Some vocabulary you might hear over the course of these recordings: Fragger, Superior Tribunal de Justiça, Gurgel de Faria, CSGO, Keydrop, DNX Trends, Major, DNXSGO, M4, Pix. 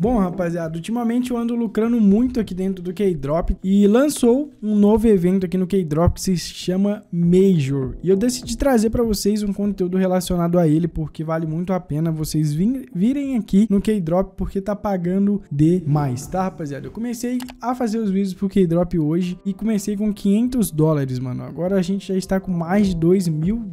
Bom, rapaziada, ultimamente eu ando lucrando muito aqui dentro do Keydrop e lançou um novo evento aqui no Keydrop que se chama Major. E eu decidi trazer para vocês um conteúdo relacionado a ele, porque vale muito a pena vocês virem aqui no Keydrop, porque tá pagando demais, tá, rapaziada? Eu comecei a fazer os vídeos pro Keydrop hoje e comecei com $500, mano. Agora a gente já está com mais de $2.000.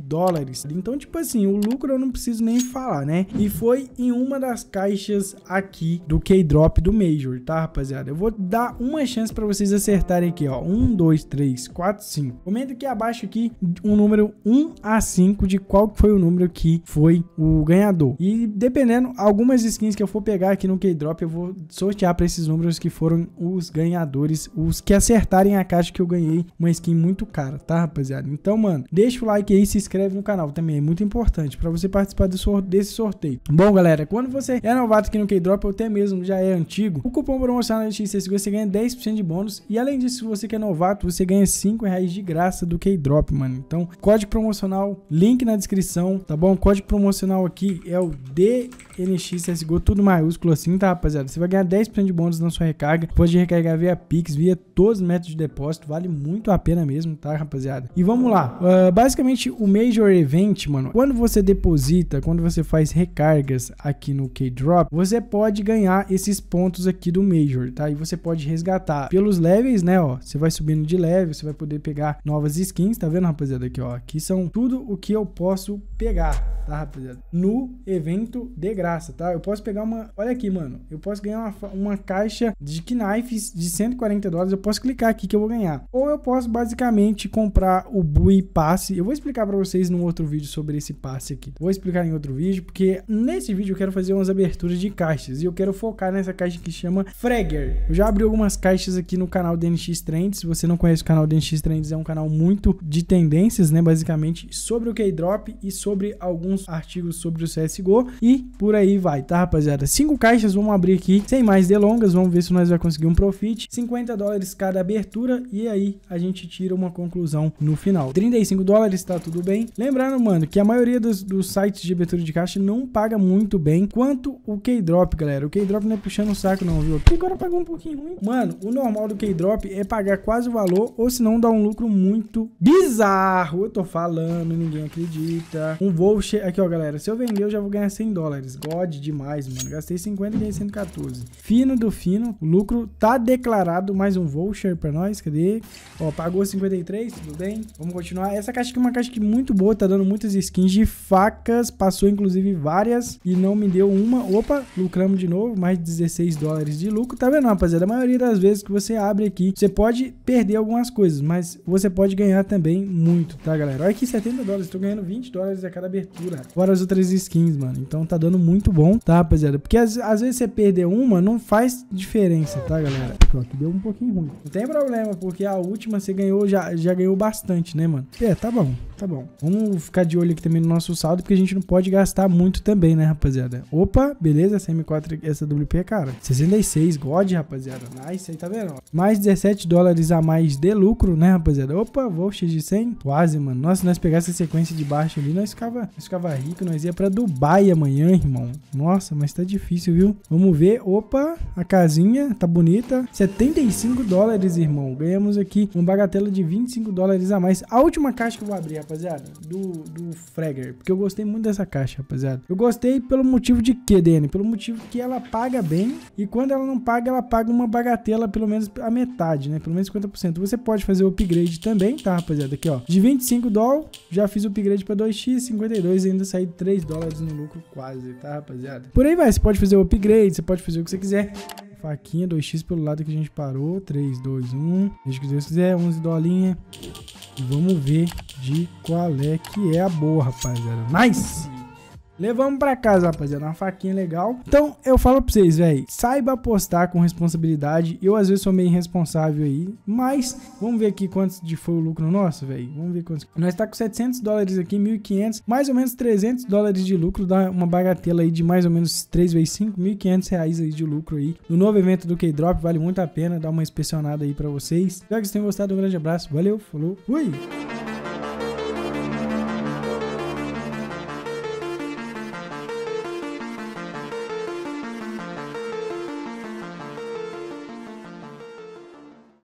Então, tipo assim, o lucro eu não preciso nem falar, né? E foi em uma das caixas aqui do Keydrop do Major, tá, rapaziada? Eu vou dar uma chance pra vocês acertarem aqui, ó. 1, 2, 3, 4, 5. Comenta aqui abaixo aqui um número 1 a 5 de qual foi o número que foi o ganhador. E dependendo, algumas skins que eu for pegar aqui no Keydrop, eu vou sortear pra esses números que foram os ganhadores, os que acertarem a caixa que eu ganhei uma skin muito cara, tá, rapaziada? Então, mano, deixa o like aí, se inscreve no canal também, é muito importante pra você participar desse sorteio. Bom, galera, quando você é novato aqui no Keydrop, eu até mesmo já é antigo, o cupom promocional DNXSGO você ganha 10% de bônus, e além disso, se você que é novato, você ganha R$5 de graça do Keydrop, mano. Então, código promocional, link na descrição, tá bom? O código promocional aqui é o DNXSGO, tudo maiúsculo assim, tá, rapaziada? Você vai ganhar 10% de bônus na sua recarga, pode recarregar via Pix, via todos os métodos de depósito, vale muito a pena mesmo, tá, rapaziada? E vamos lá, basicamente o Major Event, mano, quando você deposita, quando você faz recargas aqui no Keydrop, você pode ganhar esses pontos aqui do Major, tá? E você pode resgatar pelos levels, né, ó, você vai subindo de level, você vai poder pegar novas skins, tá vendo, rapaziada, aqui, ó, aqui são tudo o que eu posso pegar, tá, rapaziada, no evento de graça, tá? Eu posso pegar uma, olha aqui, mano, eu posso ganhar uma caixa de Knives de $140, eu posso clicar aqui que eu vou ganhar, ou eu posso basicamente comprar o Bui Passe. Eu vou explicar pra vocês num outro vídeo sobre esse passe aqui, vou explicar em outro vídeo, porque nesse vídeo eu quero fazer umas aberturas de caixas, e eu quero focar nessa caixa que chama Fragger. Eu já abri algumas caixas aqui no canal DNX Trends. Se você não conhece o canal DNX Trends, é um canal muito de tendências, né, basicamente, sobre o Keydrop e sobre alguns artigos sobre o CSGO, e por aí vai, tá, rapaziada? 5 caixas, vamos abrir aqui, sem mais delongas, vamos ver se nós vai conseguir um profit, $50 cada abertura, e aí a gente tira uma conclusão no final. $35, tá tudo bem. Lembrando, mano, que a maioria dos sites de abertura de caixa não paga muito bem quanto o Keydrop, galera. O Keydrop não é puxando o saco não, viu? Agora pagou um pouquinho ruim. Mano, o normal do Keydrop é pagar quase o valor, ou se não dá um lucro muito bizarro. Eu tô falando, ninguém acredita. Um voucher, aqui ó, galera, se eu vender eu já vou ganhar $100. God demais, mano. Gastei 50 e ganhei 114. Fino do fino, o lucro tá declarado. Mais um voucher pra nós, cadê? Ó, pagou 53, tudo bem. Vamos continuar. Essa caixa aqui é uma caixa que muito boa, tá dando muitas skins de facas, passou inclusive várias e não me deu uma. Opa, lucramos de novo, mais de $16 de lucro. Tá vendo, rapaziada? A maioria das vezes que você abre aqui, você pode perder algumas coisas, mas você pode ganhar também muito, tá, galera? Olha aqui, $70, tô ganhando $20 a cada abertura, fora as outras skins, mano. Então tá dando muito bom, tá, rapaziada? Porque às vezes você perder uma, não faz diferença, tá, galera? Ó, que deu um pouquinho ruim, não tem problema, porque a última você ganhou, já ganhou bastante, né, mano? É, tá bom, tá bom. Vamos ficar de olho aqui também no nosso saldo, porque a gente não pode gastar muito também, né, rapaziada? Opa, beleza, essa M4, essa WP, cara, 66, God, rapaziada, nice, aí tá vendo, ó. Mais $17 a mais de lucro, né, rapaziada? Opa, voucher de 100, quase, mano. Nossa, se nós pegasse a sequência de baixo ali, nós ficava rico, nós ia pra Dubai amanhã, irmão. Nossa, mas tá difícil, viu? Vamos ver, opa, a casinha, tá bonita, $75, irmão. Ganhamos aqui uma bagatela de $25 a mais. A última caixa que eu vou abrir, rapaziada, do Fragger, porque eu gostei muito dessa caixa, rapaziada. Eu gostei pelo motivo de quê, DN? Pelo motivo que ela paga bem, e quando ela não paga, ela paga uma bagatela, pelo menos a metade, né? Pelo menos 50%. Você pode fazer o upgrade também, tá, rapaziada? Aqui, ó, de $25, já fiz o upgrade pra 2x, 52, ainda saí $3 no lucro quase, tá, rapaziada? Por aí vai, você pode fazer o upgrade, você pode fazer o que você quiser. Faquinha, 2x pelo lado que a gente parou, 3, 2, 1, deixa que Deus quiser, $11. E vamos ver de qual é que é a boa, rapaziada. Nice! Levamos pra casa, rapaziada, uma faquinha legal. Então, eu falo pra vocês, velho, saiba apostar com responsabilidade. Eu, às vezes, sou meio irresponsável aí, mas vamos ver aqui quanto foi o lucro nosso, velho. Vamos ver quanto. Nós tá com $700 aqui, 1.500, mais ou menos $300 de lucro, dá uma bagatela aí de mais ou menos 3 vezes 5, R$1.500 aí de lucro aí. No novo evento do Keydrop, vale muito a pena, dá uma inspecionada aí pra vocês. Espero que vocês tenham gostado, um grande abraço, valeu, falou, fui!